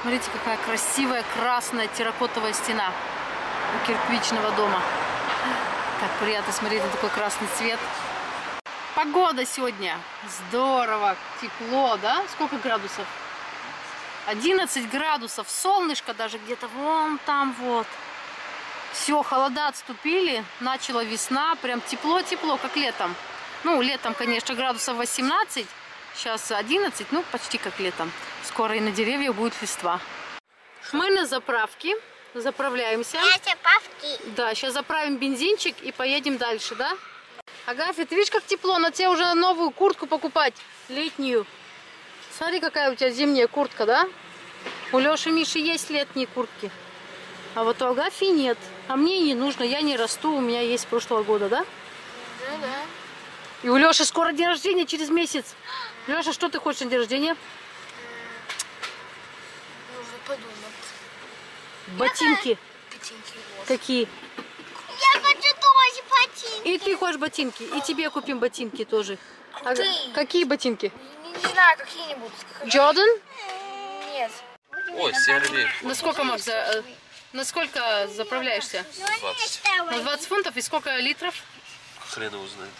Смотрите, какая красивая красная терракотовая стена у кирпичного дома. Так приятно смотреть на такой красный цвет. Погода сегодня. Здорово. Тепло, да? Сколько градусов? 11 градусов. Солнышко даже где-то вон там вот. Все, холода отступили. Начала весна. Прям тепло-тепло, как летом. Ну, летом, конечно, градусов 18. Сейчас 11, ну, почти как летом. Скоро и на деревьях будет листва. Мы на заправке. Заправляемся. Да, сейчас заправим бензинчик и поедем дальше, да? Агафья, ты видишь, как тепло? Надо тебе уже новую куртку покупать, летнюю. Смотри, какая у тебя зимняя куртка, да? У Лёши и Миши есть летние куртки. А вот у Агафьи нет. А мне и не нужно, я не расту, у меня есть с прошлого года, да? Да. И у Лёши скоро день рождения, через месяц. Лёша, что ты хочешь на день рождения? Нужно подумать. Ботинки. Какие? Я хочу тоже ботинки. И ты хочешь ботинки. И тебе купим ботинки тоже. А какие ботинки? Не знаю, какие-нибудь. Джордан? Нет. Ой, 7 рублей. На сколько, Макс, насколько заправляешься? 20. На 20 фунтов и сколько литров? Хрен его знает.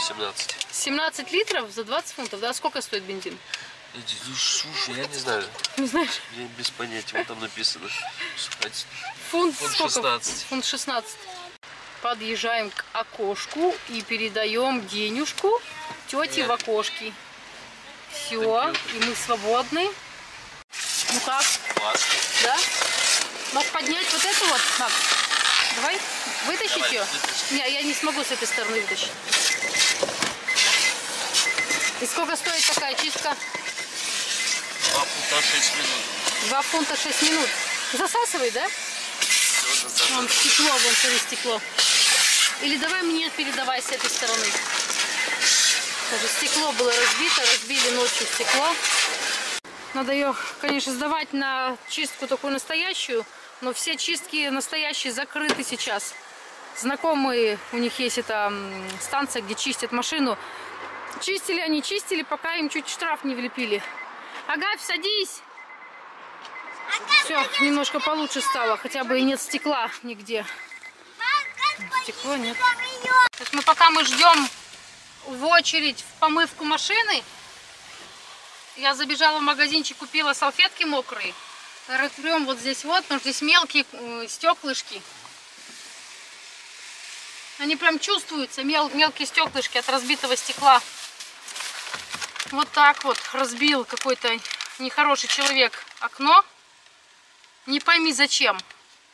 17. 17 литров за 20 фунтов, да? Сколько стоит бензин? Слушай, я не знаю. Не знаешь? Я без понятия, вот там написано. Фунт 16. Фунт 16. Подъезжаем к окошку и передаем денежку тете в окошке. Все, и мы свободны. Ну как? Классно. Да? Мог поднять вот это вот? Так. Давай, вытащить ее? Не, я не смогу с этой стороны вытащить. И сколько стоит такая чистка? 2 фунта 6 минут. 2 фунта 6 минут. Засасывай, да? Все засасывай. Вон стекло, вон через стекло. Или давай мне передавай с этой стороны. Даже стекло было разбито, разбили ночью стекло. Надо ее, конечно, сдавать на чистку такую настоящую, но все чистки настоящие закрыты сейчас. Знакомые, у них есть эта станция, где чистят машину. Чистили они, чистили, пока им чуть штраф не влепили. Агафь, садись! Все, немножко получше стало, хотя бы и нет стекла нигде. Стекла нет. Так, мы пока ждем в очередь в помывку машины, я забежала в магазинчик, купила салфетки мокрые. Ратрем вот здесь вот, потому что здесь мелкие стеклышки. Они прям чувствуются, мелкие стеклышки от разбитого стекла. Вот так вот разбил какой-то нехороший человек окно. Не пойми зачем.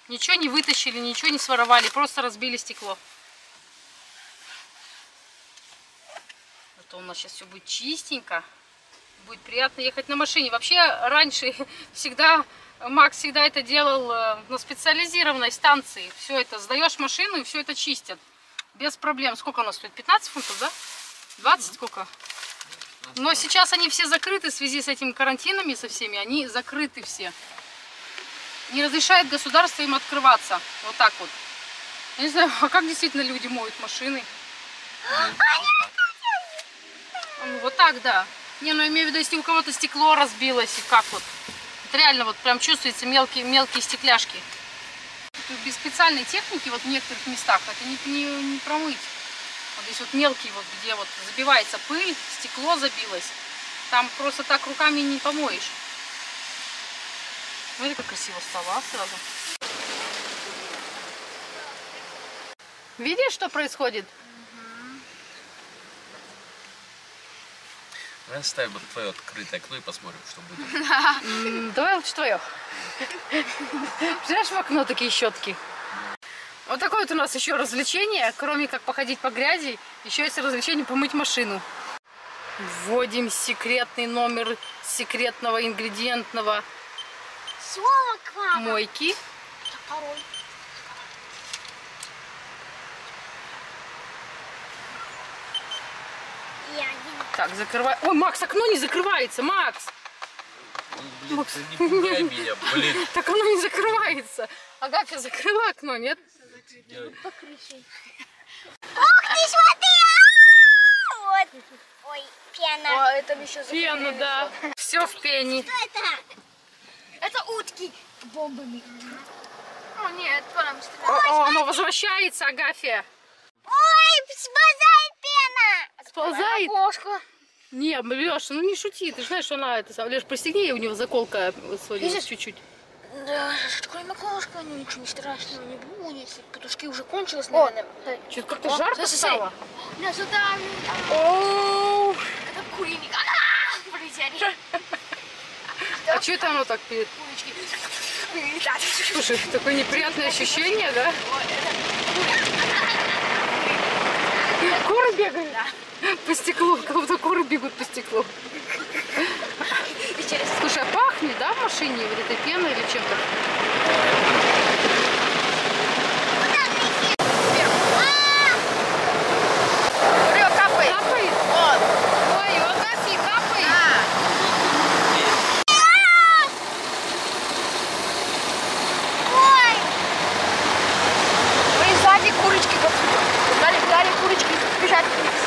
Ничего не вытащили, ничего не своровали, просто разбили стекло. Это у нас сейчас все будет чистенько. Будет приятно ехать на машине. Вообще раньше всегда... Макс всегда это делал на специализированной станции. Все это, сдаешь машину и все это чистят. Без проблем. Сколько у нас стоит? 15 фунтов, да? 20 сколько? Но сейчас они все закрыты в связи с этими карантинами, со всеми. Они закрыты все. Не разрешает государство им открываться. Вот так вот. Я не знаю, а как действительно люди моют машины? Вот так, да. Не, ну я имею в виду, если у кого-то стекло разбилось, и как вот. Реально вот прям чувствуются мелкие стекляшки. Без специальной техники вот в некоторых местах это не промыть. Вот здесь вот мелкие, вот где вот забивается пыль, стекло забилось. Там просто так руками не помоешь. Смотри, как красиво стало сразу. Видишь, что происходит? Оставим твое открытое окно и посмотрим, что будет. Давай лучше твое. Знаешь, в окно такие щетки. Вот такое вот у нас еще развлечение. Кроме как походить по грязи, еще есть развлечение помыть машину. Вводим секретный номер секретного ингредиентного мойки. Так, закрывай. Ой, Макс, окно не закрывается, Макс! Блин, Макс. Не пугай меня, блин. Так оно не закрывается. Агафья, закрыла окно, нет? Ох ты, смотри! Ой, пена. Пена, да. Все в пене. Что это? бомбами. О, нет, по-моему, стреляет. Оно возвращается, Агафья. Ой, сползает пена. Сползает? Кошка. Не, Леша, ну не шути, ты знаешь, что она это... Леш, пристегни, у него заколка свалилась чуть-чуть. Да, кроме колышка, ничего страшного не будет. Петушки уже кончились, наверное. Что-то как-то жарко стало. Да, сюда. Оу. Это куриник. А что это оно так перед? Слушай, такое неприятное ощущение, да? Куры бегают? По стеклу, как будто куры бегут по стеклу. Слушай, а пахнет, да, в машине? Или это пена, или чем-то? Курек капает. Капает? Вот. Ой, вот Агафья капает. Ой. Ой, сзади курочки какие-то. Дали курочки бежать вниз.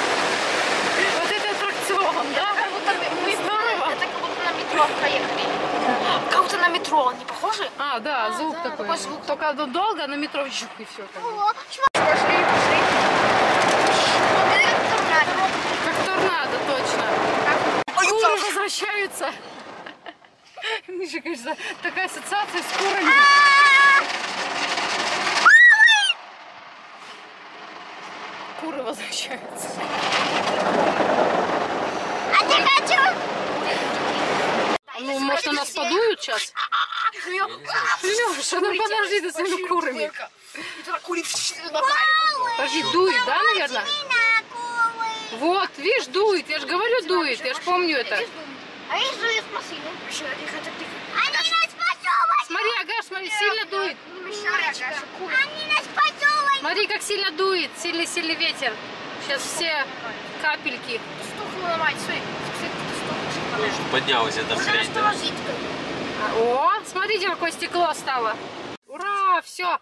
Вот это аттракцион, да? Проехали. Как будто на метро, они похожи? А, да, звук, да, такой. Звук. Только долго на метро жук и все. О, пошли. Как торнадо, точно. Ой, куры возвращаются. Миша, конечно, такая ассоциация с курами. Куры возвращаются. А ты хочу? Ну, может, на нас подуют сейчас? Леша, ну подожди, ты своими курами. Подожди, дует, да, наверное? Вот, видишь, дует. Я же говорю, дует. Я же помню это. Смотри, Агаш, смотри, сильно дует. Смотри, как сильно дует. Сильный-сильный ветер. Сейчас все капельки. Поднялась эта хрень. О, смотрите, какое стекло стало. Ура, все.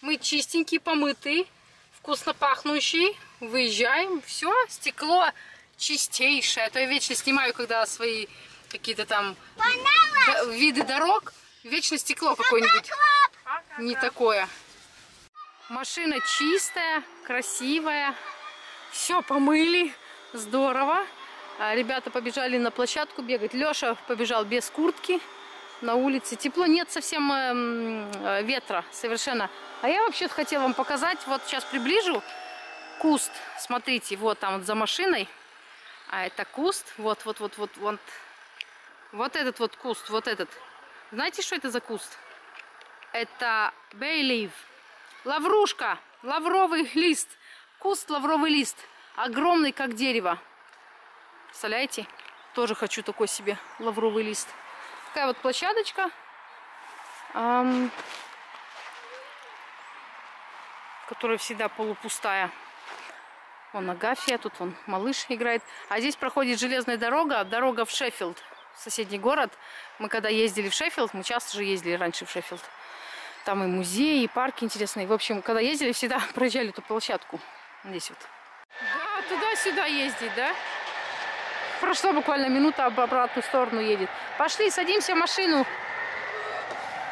Мы чистенькие, помытые, вкусно пахнущие. Выезжаем, все, стекло чистейшее. А то я вечно снимаю, когда свои какие-то там виды дорог. Вечно стекло какое-нибудь не такое. Машина чистая, красивая. Все помыли, здорово. Ребята побежали на площадку бегать. Леша побежал без куртки на улице. Тепло, нет совсем ветра совершенно. А я вообще хотела вам показать. Вот сейчас приближу куст. Смотрите, вот там вот за машиной. А это куст. Вот. Вот этот вот куст, вот этот. Знаете, что это за куст? Это бейлив. Лаврушка. Лавровый лист. Куст лавровый лист. Огромный, как дерево. Представляете? Тоже хочу такой себе лавровый лист. Такая вот площадочка. Которая всегда полупустая. Вон Агафья, тут вон малыш играет. А здесь проходит железная дорога. Дорога в Шеффилд, в соседний город. Мы когда ездили в Шеффилд, мы часто же ездили раньше в Шеффилд. Там и музеи, и парки интересные. В общем, когда ездили, всегда проезжали эту площадку. Здесь вот. Да, туда-сюда ездить, да? Прошло буквально минута, об обратную сторону едет. Пошли, садимся в машину.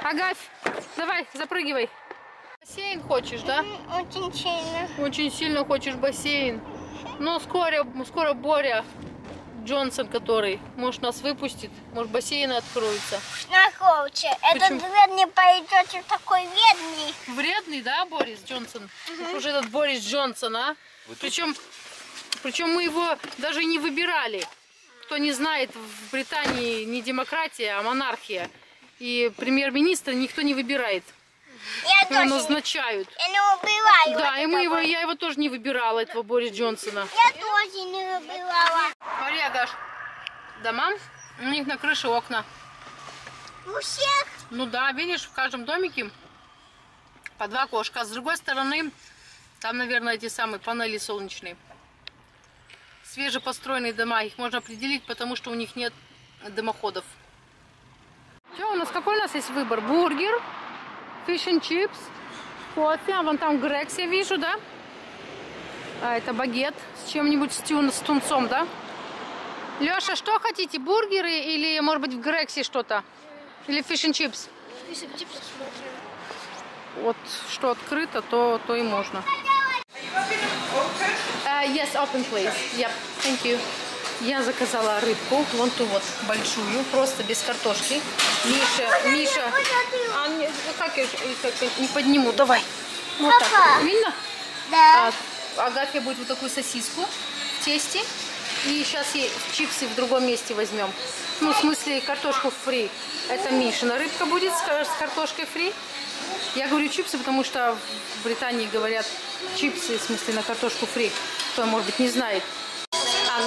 Агафь, давай, запрыгивай. Бассейн хочешь, да? Очень сильно. Очень сильно хочешь бассейн. Но скоро Боря Джонсон, который, может, нас выпустит, может, бассейны откроются. Нас хочет. Этот вредный пойдет, такой вредный. Вредный, да, Борис Джонсон? Угу. Уже этот Борис Джонсон, а? Вот Причем мы его даже не выбирали. Кто не знает, в Британии не демократия, а монархия. И премьер-министра никто не выбирает. Его назначают. Я не выбираю. Да, и я его тоже не выбирала, этого Бориса Джонсона. Я тоже не выбирала. Смотри, Агаш, дома, у них на крыше окна. У всех? Ну да, видишь, в каждом домике по два окошка. А с другой стороны, там, наверное, эти самые панели солнечные. Свежепостроенные дома, их можно определить, потому что у них нет дымоходов. Что у нас, какой у нас есть выбор? Бургер, fish and chips, кофе, а вон там Грекс я вижу, да? А это багет с чем-нибудь, с тунцом, да? Леша, что хотите, бургеры или, может быть, в Грексе что-то? Или fish and chips? Если бы типа смотрели. Вот что открыто, то и можно. Yes, open please. Yep, thank you. Я заказала рыбку, вон ту вот большую, просто без картошки. Миша, как я не подниму, давай. Вот так, видно? Да. Агафья будет вот такую сосиску в тесте. И сейчас ей чипсы в другом месте возьмем. Ну, в смысле, картошку фри. Это Мишина рыбка будет с картошкой фри. Я говорю чипсы, потому что в Британии говорят чипсы, в смысле, на картошку фри. Кто, может быть, не знает.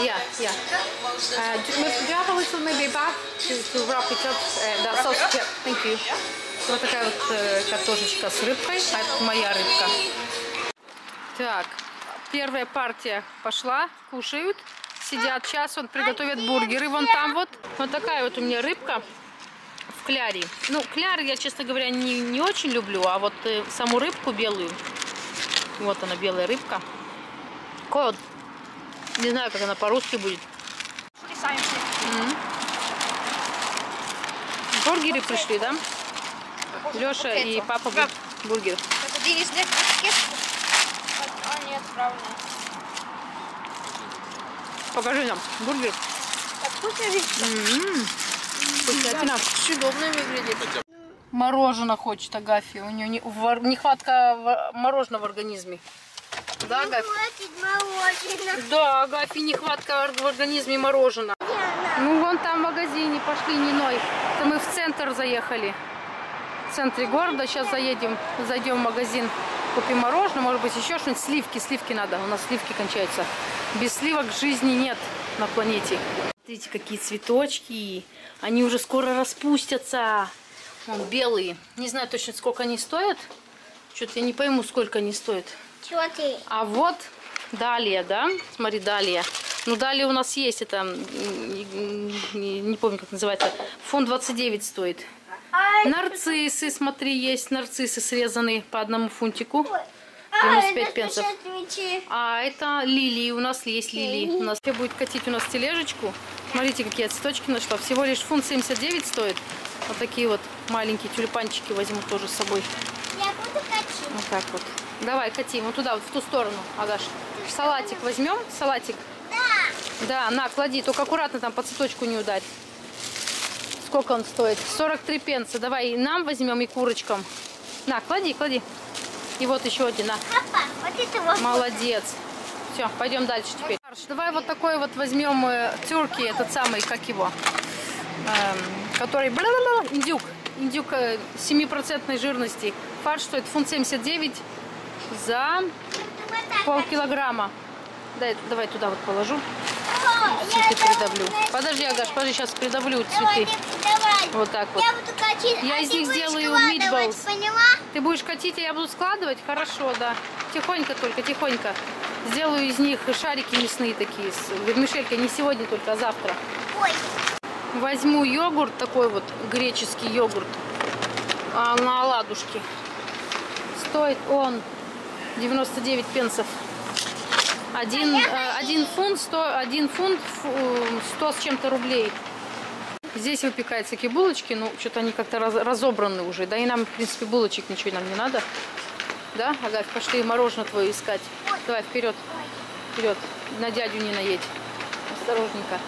Yeah. Do you have a little maybe bag to wrap it up? That's all. Yeah, thank you. Вот такая вот картошечка с рыбкой. А это моя рыбка. Так, первая партия пошла, кушают. Сидят, сейчас он приготовит бургеры. Вон там вот. Вот такая вот у меня рыбка в кляре. Ну, кляр я, честно говоря, не очень люблю, а вот саму рыбку белую. Вот она, белая рыбка. Кот. Не знаю, как она по-русски будет. Бургеры пришли, да? Леша и папа будут бургеры. Это один из них. Они отправлены. Покажи нам бургер. Вкуснятина. Чудовно выглядит. Мороженое хочет Агафья. У нее нехватка мороженого в организме. Да, Агафь? Да, Агафья, нехватка в организме мороженого. Ну, вон там в магазине пошли Ниной. Это мы в центр заехали. В центре города. Сейчас зайдем в магазин, купим мороженое. Может быть, еще что-нибудь. Сливки надо. У нас сливки кончаются. Без сливок жизни нет на планете. Смотрите, какие цветочки. Они уже скоро распустятся. Вон, белые. Не знаю точно, сколько они стоят. Что-то я не пойму, сколько они стоят. А вот далее, да? Смотри, далее. Ну, далее у нас есть это, не помню, как называется. Фунт 29 стоит. Нарциссы, смотри, есть нарциссы срезанные по одному фунтику. 95 пенсов. А это лилии. У нас есть лилии. У нас будет катить у нас тележечку. Смотрите, какие цветочки нашла. Всего лишь фунт 79 стоит. Вот такие вот маленькие тюльпанчики возьму тоже с собой. Я буду катить. Вот так вот. Давай, катим. Вот туда, вот в ту сторону, Агаш. Салатик возьмем? Салатик? Да. Да, на, клади. Только аккуратно там по цветочку не ударь. Сколько он стоит? 43 пенса. Давай и нам возьмем, и курочкам. На, клади. И вот еще один. На. Папа, вот это вот. Молодец. Все, пойдем дальше теперь. Давай вот такой вот возьмем тюрки, этот самый, как его, который индюк 7% жирности. Фарш стоит фунт 79 за полкилограмма. Дай, давай туда вот положу. Цветы придавлю. Подожди, Агаш, подожди, сейчас придавлю цветы. Давай. Вот так вот. Я буду катить, я из них сделаю митболс. Ты будешь катить, а я буду складывать? Хорошо, да. Тихонько только, тихонько. Сделаю из них шарики мясные такие. Вермишелька не сегодня только, а завтра. Ой. Возьму йогурт, такой вот греческий йогурт. На оладушке. Стоит он 99 пенсов. Один фунт 100 с чем-то рублей. Здесь выпекаются такие булочки, ну что-то они как-то разобраны уже. Да и нам, в принципе, булочек ничего нам не надо. Да, Агафь, пошли мороженое твое искать. Давай, вперед. На дядю не наедь. Осторожненько.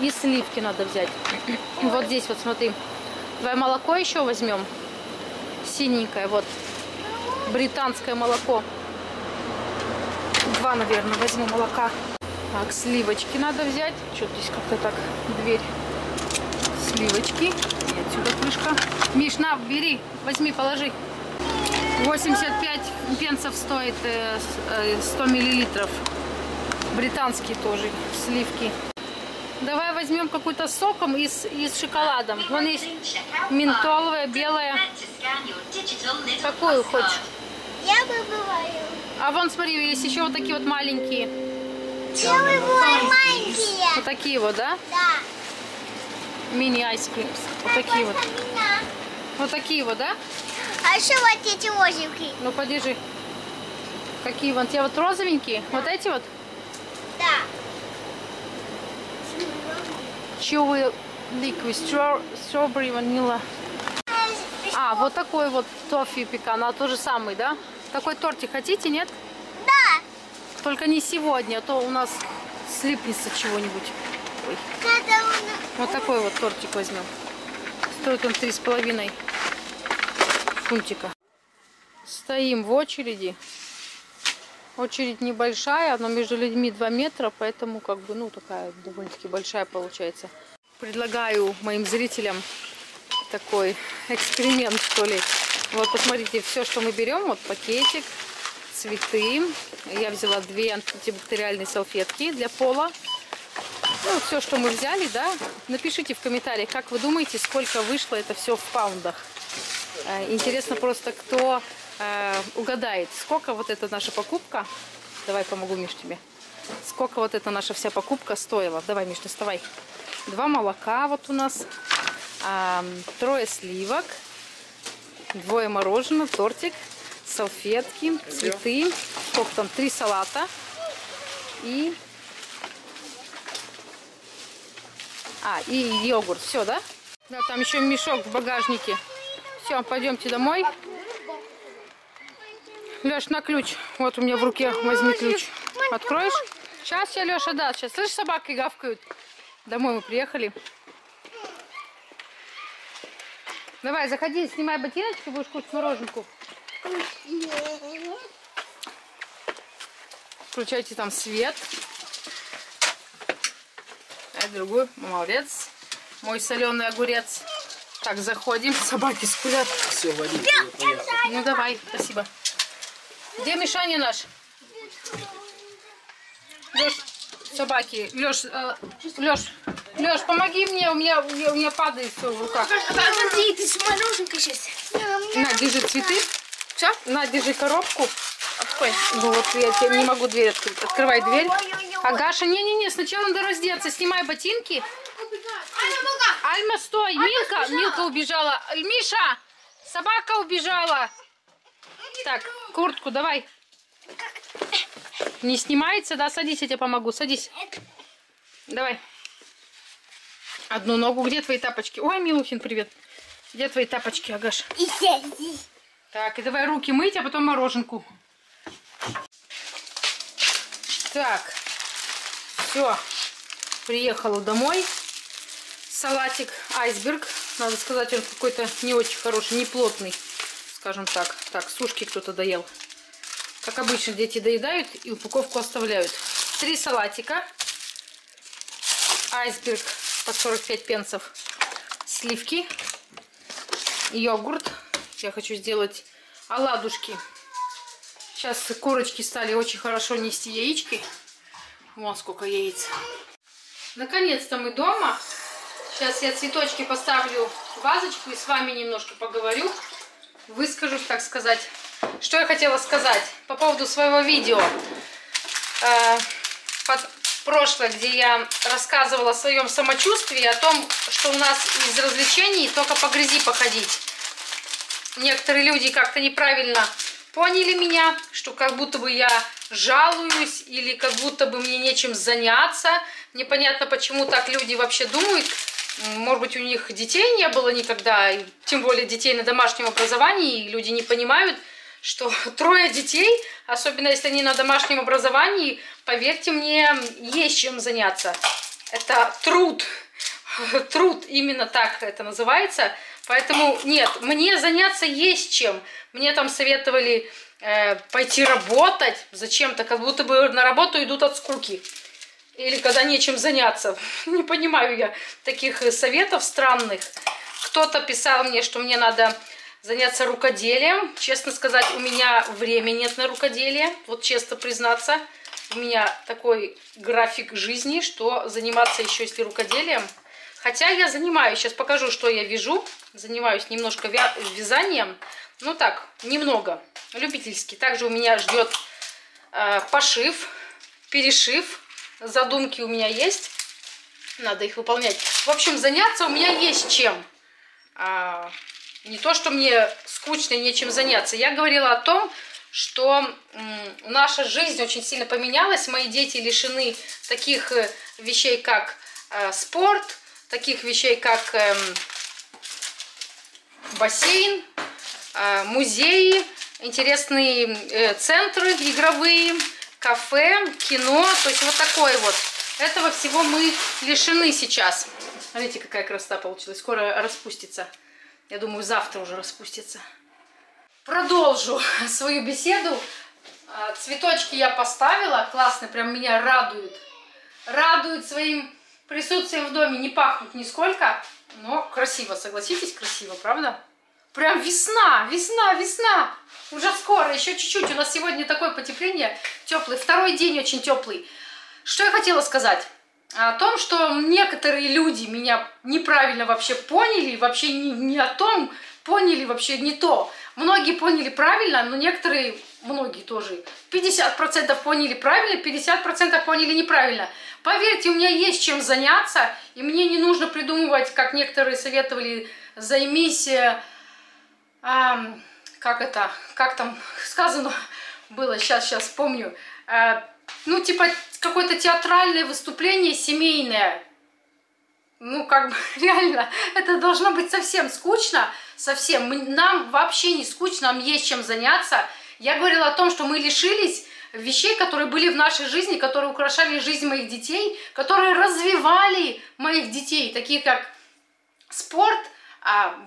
И сливки надо взять. Вот здесь вот, смотри. Давай молоко еще возьмем. Синенькое, вот. Британское молоко. Два, наверное, возьму молока. Так, сливочки надо взять. Что-то здесь как-то так, дверь. Сливочки. И отсюда крышка. Миш, на, бери, возьми, положи. 85 пенсов стоит 100 миллилитров. Британские тоже сливки. Давай возьмем какую-то соком и с шоколадом. Вон есть ментоловая, белая. Какую хочешь? Я выбываю. А вон, смотри, есть еще вот такие вот маленькие. Я выбываю маленькие. Вот такие вот, да? Да. Мини-айскримс. Вот такие вот. Вот такие вот, да? А еще вот эти розовенькие. Ну, подержи. Какие вон? Те вот розовенькие? Да. Вот эти вот? Да. Chewy liquid strawberry vanilla. А, вот такой вот тоффи пекана, тот же самый, да? Такой тортик хотите, нет? Да. Только не сегодня, а то у нас слипнется чего-нибудь. Вот такой вот тортик возьмем. Стоит он 3,5 фунтика. Стоим в очереди. Очередь небольшая, но между людьми 2 метра, поэтому как бы, ну, такая довольно-таки большая получается. Предлагаю моим зрителям такой эксперимент, что ли. Вот, посмотрите, все, что мы берем, вот пакетик, цветы. Я взяла 2 антибактериальные салфетки для пола. Ну, все, что мы взяли, да. Напишите в комментариях, как вы думаете, сколько вышло это все в паундах. Интересно просто, кто угадает, сколько вот эта наша покупка. Давай помогу, Миш, тебе. Сколько вот эта наша вся покупка стоила. Давай, Миш, доставай. 2 молока вот у нас. 3 сливок. 2 мороженого, тортик, салфетки, цветы. Сколько там? 3 салата. И... А, и йогурт. Все, да? Да, там еще мешок в багажнике. Все, пойдемте домой. Леш, на ключ. Вот у меня в руке. Возьми ключ. Откроешь? Сейчас я, Леша, да. Сейчас, слышишь, собаки гавкают. Домой мы приехали. Давай, заходи, снимай ботиночки, будешь кушать мороженку. Включайте там свет. Другую. Молодец. Мой соленый огурец. Так, заходим. Собаки скулят. Все, водитель. Ну давай, спасибо. Где Мишаня наш? Леш, собаки. Леш, Леш, помоги мне. У меня падает все в руках. Подожди, ты с мороженкой сейчас. На, держи цветы. Все? На, держи коробку. Открой. Ну вот я не могу дверь открыть. Открывай дверь. А Гаша, не-не-не, сначала надо раздеться, снимай ботинки. Альма, стой, Милка, Милка убежала. Миша, собака убежала. Так, куртку давай. Не снимается, да? Садись, я тебе помогу, садись. Давай. Одну ногу, где твои тапочки? Ой, Милухин, привет. Где твои тапочки, Агаш? Так, и давай руки мыть, а потом мороженку. Так. Все, приехала домой. Салатик айсберг. Надо сказать, он какой-то не очень хороший, не плотный, скажем так. Так, сушки кто-то доел. Как обычно, дети доедают и упаковку оставляют. 3 салатика. Айсберг по 45 пенсов. Сливки. Йогурт. Я хочу сделать оладушки. Сейчас курочки стали очень хорошо нести яички. Вон сколько яиц. Наконец-то мы дома. Сейчас я цветочки поставлю в вазочку и с вами немножко поговорю. Выскажусь, так сказать. Что я хотела сказать по поводу своего видео. Прошлое, где я рассказывала о своем самочувствии, о том, что у нас из развлечений только по грязи походить. Некоторые люди как-то неправильно поняли меня, что как будто бы я жалуюсь или как будто бы мне нечем заняться. Непонятно, почему так люди вообще думают. Может быть, у них детей не было никогда, и тем более детей на домашнем образовании, и люди не понимают, что 3 детей, особенно если они на домашнем образовании, поверьте мне, есть чем заняться. Это труд. Труд, именно так это называется. Поэтому нет, мне заняться есть чем. Мне там советовали пойти работать зачем-то, как будто бы на работу идут от скуки. Или когда нечем заняться. Не понимаю я таких советов странных. Кто-то писал мне, что мне надо заняться рукоделием. Честно сказать, у меня времени нет на рукоделие. Вот честно признаться, у меня такой график жизни, что заниматься еще если рукоделием. Хотя я занимаюсь, сейчас покажу, что я вяжу. Занимаюсь немножко вязанием. Ну так, немного. Любительский. Также у меня ждет пошив, перешив. Задумки у меня есть. Надо их выполнять. В общем, заняться у меня есть чем. Не то, что мне скучно и нечем заняться. Я говорила о том, что наша жизнь очень сильно поменялась. Мои дети лишены таких вещей, как спорт, таких вещей, как бассейн, музеи, интересные центры игровые, кафе, кино. То есть вот такое вот. Этого всего мы лишены сейчас. Смотрите, какая красота получилась. Скоро распустится. Я думаю, завтра уже распустится. Продолжу свою беседу. Цветочки я поставила. Классно, прям меня радуют. Радуют своим присутствием в доме. Не пахнут нисколько, но красиво. Согласитесь, красиво, правда? Прям весна, весна, весна. Уже скоро, еще чуть-чуть. У нас сегодня такое потепление, теплый. Второй день очень теплый. Что я хотела сказать? О том, что некоторые люди меня неправильно вообще поняли, вообще не о том, поняли вообще не то. Многие поняли правильно, но некоторые, многие тоже, 50% поняли правильно, 50% поняли неправильно. Поверьте, у меня есть чем заняться, и мне не нужно придумывать, как некоторые советовали, займись, как там сказано было, сейчас помню, ну, типа, какое-то театральное выступление семейное. Ну, как бы, реально, это должно быть совсем скучно, совсем. Нам вообще не скучно, нам есть чем заняться. Я говорила о том, что мы лишились вещей, которые были в нашей жизни, которые украшали жизнь моих детей, которые развивали моих детей, такие как спорт,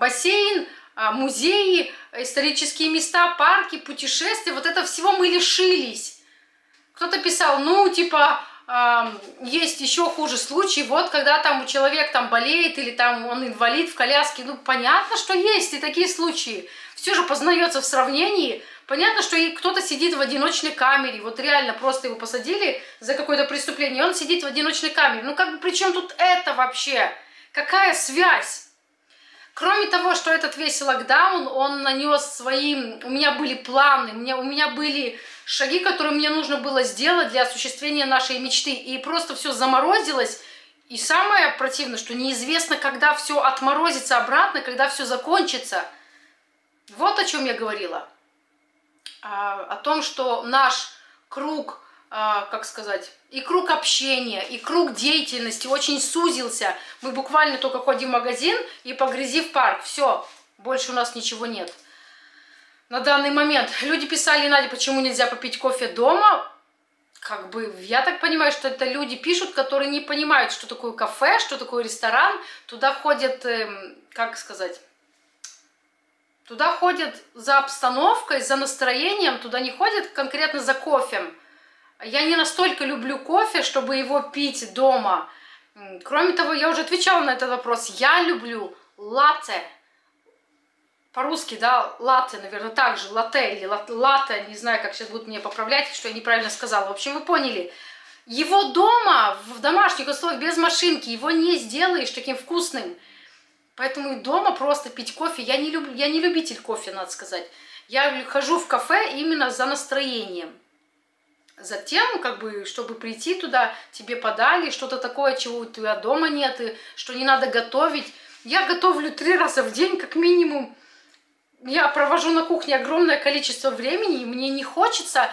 бассейн, музеи, исторические места, парки, путешествия. Вот это всего мы лишились. Кто-то писал, ну, типа, есть еще хуже случай, вот, когда там человек там болеет или там он инвалид в коляске. Ну, понятно, что есть и такие случаи. Все же познается в сравнении. Понятно, что и кто-то сидит в одиночной камере. Вот реально просто его посадили за какое-то преступление, и он сидит в одиночной камере. Ну, как бы, при чем тут это вообще? Какая связь? Кроме того, что этот весь локдаун, он нанес своим... У меня были планы, у меня были шаги, которые мне нужно было сделать для осуществления нашей мечты. И просто все заморозилось. И самое противное, что неизвестно, когда все отморозится обратно, когда все закончится. Вот о чем я говорила. О том, что наш круг, как сказать, и круг общения, и круг деятельности очень сузился. Мы буквально только ходим в магазин и погрязи в парк. Все, больше у нас ничего нет. На данный момент люди писали: Надя, почему нельзя попить кофе дома? Как бы, я так понимаю, что это люди пишут, которые не понимают, что такое кафе, что такое ресторан. Туда ходят, как сказать, туда ходят за обстановкой, за настроением, туда не ходят конкретно за кофе. Я не настолько люблю кофе, чтобы его пить дома. Кроме того, я уже отвечала на этот вопрос. Я люблю латте. По-русски, да, латте, наверное, так же. Латте или латте. Не знаю, как сейчас будут меня поправлять, что я неправильно сказала. В общем, вы поняли. Его дома, в домашних условиях, без машинки, его не сделаешь таким вкусным. Поэтому и дома просто пить кофе. Я не любитель кофе, надо сказать. Я хожу в кафе именно за настроением. Затем, как бы, чтобы прийти туда, тебе подали что-то такое, чего у тебя дома нет, и что не надо готовить. Я готовлю 3 раза в день, как минимум. Я провожу на кухне огромное количество времени, и мне не хочется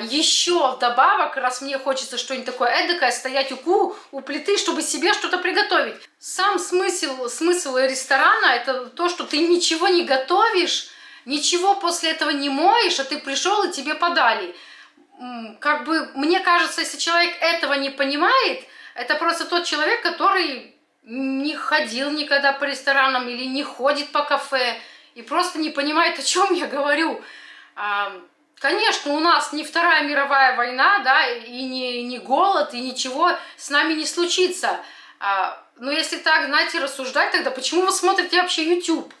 еще вдобавок, раз мне хочется что-нибудь такое эдакое, стоять у плиты, чтобы себе что-то приготовить. Сам смысл ресторана – это то, что ты ничего не готовишь, ничего после этого не моешь, а ты пришел и тебе подали. Как бы, мне кажется, если человек этого не понимает, это просто тот человек, который не ходил никогда по ресторанам или не ходит по кафе и просто не понимает, о чем я говорю. Конечно, у нас не Вторая мировая война, да, и не голод, и ничего с нами не случится. Но если так, знаете, рассуждать, тогда почему вы смотрите вообще YouTube?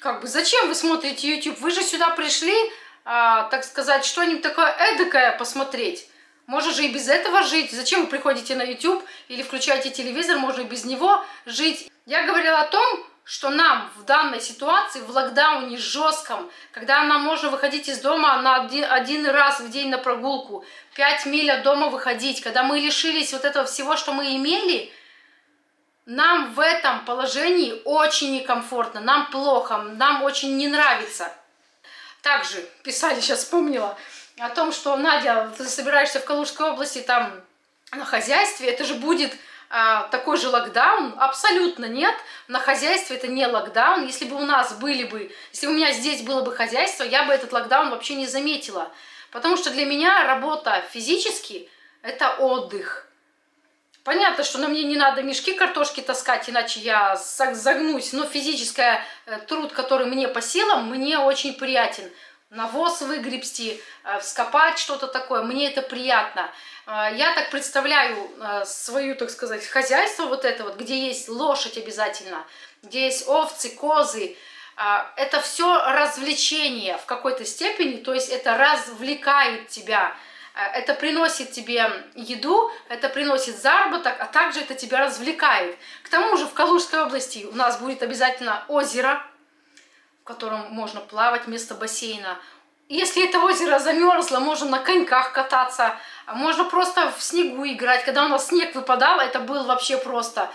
Как бы, зачем вы смотрите YouTube? Вы же сюда пришли... так сказать, что-нибудь такое эдакое посмотреть. Можно же и без этого жить. Зачем вы приходите на YouTube или включаете телевизор, можно и без него жить. Я говорила о том, что нам в данной ситуации, в локдауне жестком, когда нам можно выходить из дома на один раз в день на прогулку, 5 миль от дома выходить, когда мы лишились вот этого всего, что мы имели, нам в этом положении очень некомфортно, нам плохо, нам очень не нравится. Также писали, сейчас вспомнила, о том, что, Надя, ты собираешься в Калужской области там на хозяйстве, это же будет такой же локдаун? Абсолютно нет. На хозяйстве это не локдаун. Если бы у нас были бы, если у меня здесь было бы хозяйство, я бы этот локдаун вообще не заметила. Потому что для меня работа физически – это отдых. Понятно, что мне не надо мешки картошки таскать, иначе я загнусь. Но физический труд, который мне по силам, мне очень приятен. Навоз выгребсти, вскопать что-то такое, мне это приятно. Я так представляю свое, так сказать, хозяйство вот это вот, где есть лошадь обязательно, где есть овцы, козы. Это все развлечение в какой-то степени, то есть это развлекает тебя. Это приносит тебе еду, это приносит заработок, а также это тебя развлекает. К тому же в Калужской области у нас будет обязательно озеро, в котором можно плавать вместо бассейна. Если это озеро замерзло, можно на коньках кататься, можно просто в снегу играть. Когда у нас снег выпадал, это было вообще просто...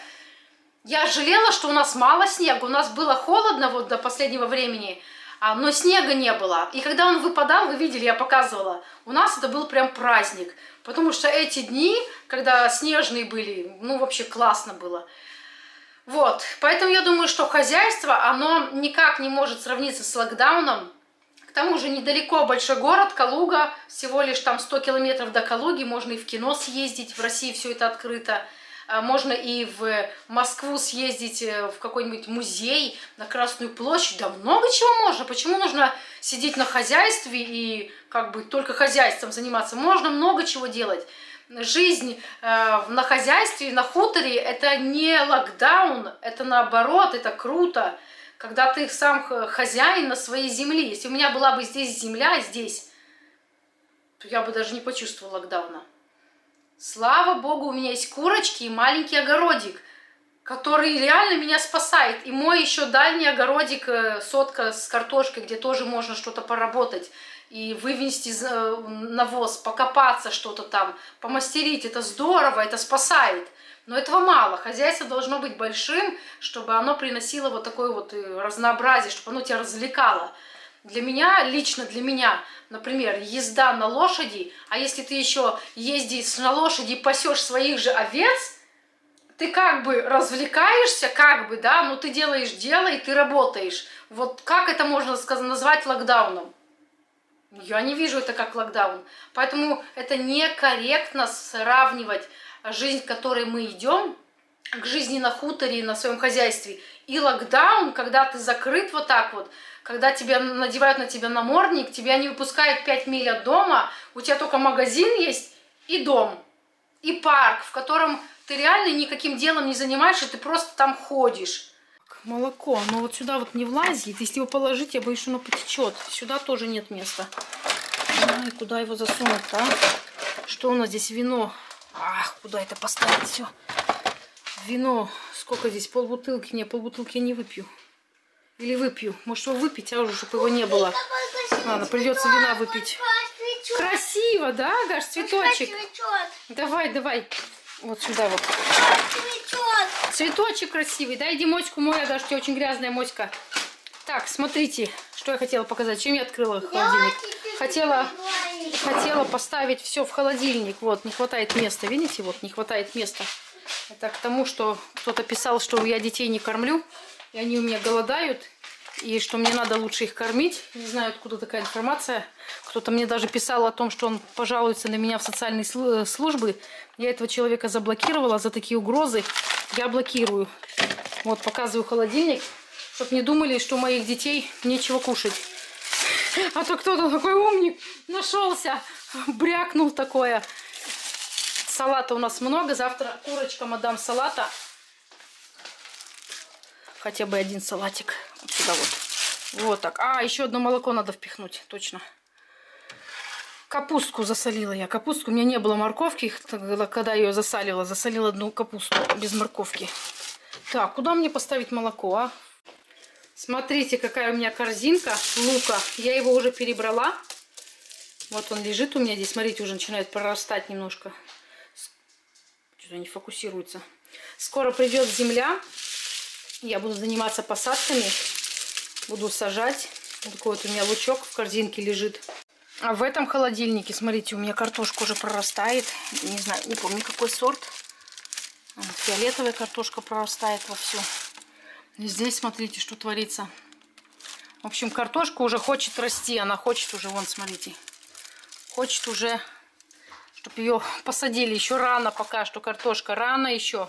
Я жалела, что у нас мало снега, у нас было холодно вот до последнего времени, но снега не было. И когда он выпадал, вы видели, я показывала, у нас это был прям праздник. Потому что эти дни, когда снежные были, ну вообще классно было. Вот, поэтому я думаю, что хозяйство, оно никак не может сравниться с локдауном. К тому же недалеко большой город, Калуга, всего лишь там 100 километров до Калуги, можно и в кино съездить, в России все это открыто. Можно и в Москву съездить, в какой-нибудь музей, на Красную площадь. Да много чего можно. Почему нужно сидеть на хозяйстве и как бы только хозяйством заниматься? Можно много чего делать. Жизнь на хозяйстве, на хуторе – это не локдаун, это наоборот, это круто. Когда ты сам хозяин на своей земле. Если у меня была бы здесь земля, здесь, то я бы даже не почувствовала локдауна. Слава Богу, у меня есть курочки и маленький огородик, который реально меня спасает. И мой еще дальний огородик, сотка с картошкой, где тоже можно что-то поработать и вывести навоз, покопаться что-то там, помастерить. Это здорово, это спасает. Но этого мало. Хозяйство должно быть большим, чтобы оно приносило вот такое вот разнообразие, чтобы оно тебя развлекало. Для меня, лично для меня, например, езда на лошади, а если ты еще ездишь на лошади и пасешь своих же овец, ты как бы развлекаешься, как бы, да, но ты делаешь дело и ты работаешь. Вот как это можно назвать локдауном? Я не вижу это как локдаун. Поэтому это некорректно сравнивать жизнь, к которой мы идем, к жизни на хуторе, на своем хозяйстве. И локдаун, когда ты закрыт вот так вот, когда тебя надевают на тебя намордник, тебя не выпускают 5 миль от дома, у тебя только магазин есть и дом, и парк, в котором ты реально никаким делом не занимаешься, ты просто там ходишь. Молоко, оно вот сюда вот не влазит, если его положить, я боюсь, оно потечет. Сюда тоже нет места. И куда его засунуть-то, а? Что у нас здесь? Вино. Ах, куда это поставить все? Вино. Сколько здесь? Полбутылки? Не, полбутылки я не выпью. Или выпью. Может его выпить, а уже, чтобы его не было. Ладно, придется вина выпить. Красиво, да, Гаш? Цветочек. Давай, давай. Вот сюда вот. Цветочек красивый. Да, иди моську мою, Гаш, у тебя очень грязная моська. Так, смотрите, что я хотела показать. Чем я открыла холодильник? Хотела поставить все в холодильник. Вот, не хватает места. Видите, вот, не хватает места. Это к тому, что кто-то писал, что я детей не кормлю. И они у меня голодают, и что мне надо лучше их кормить. Не знаю, откуда такая информация. Кто-то мне даже писал о том, что он пожалуется на меня в социальные службы. Я этого человека заблокировала за такие угрозы. Я блокирую. Вот, показываю холодильник, чтобы не думали, что у моих детей нечего кушать. А то кто-то такой умник нашелся, брякнул такое. Салата у нас много. Завтра курочкам отдам салата. Хотя бы один салатик. Вот сюда вот. Вот так. А, еще одно молоко надо впихнуть. Точно. Капустку засолила я. Капустку. У меня не было морковки. Когда я ее засолила, засолила одну капусту без морковки. Так, куда мне поставить молоко, а? Смотрите, какая у меня корзинка лука. Я его уже перебрала. Вот он лежит у меня здесь. Смотрите, уже начинает прорастать немножко. Что-то не фокусируется. Скоро придет земля. Я буду заниматься посадками, буду сажать. Вот такой вот у меня лучок в корзинке лежит. А в этом холодильнике, смотрите, у меня картошка уже прорастает. Не знаю, не помню, какой сорт. Фиолетовая картошка прорастает вовсю. И здесь смотрите, что творится. В общем, картошка уже хочет расти. Она хочет уже, вон, смотрите. Хочет уже, чтобы ее посадили. Еще рано пока что, картошка. Рано еще.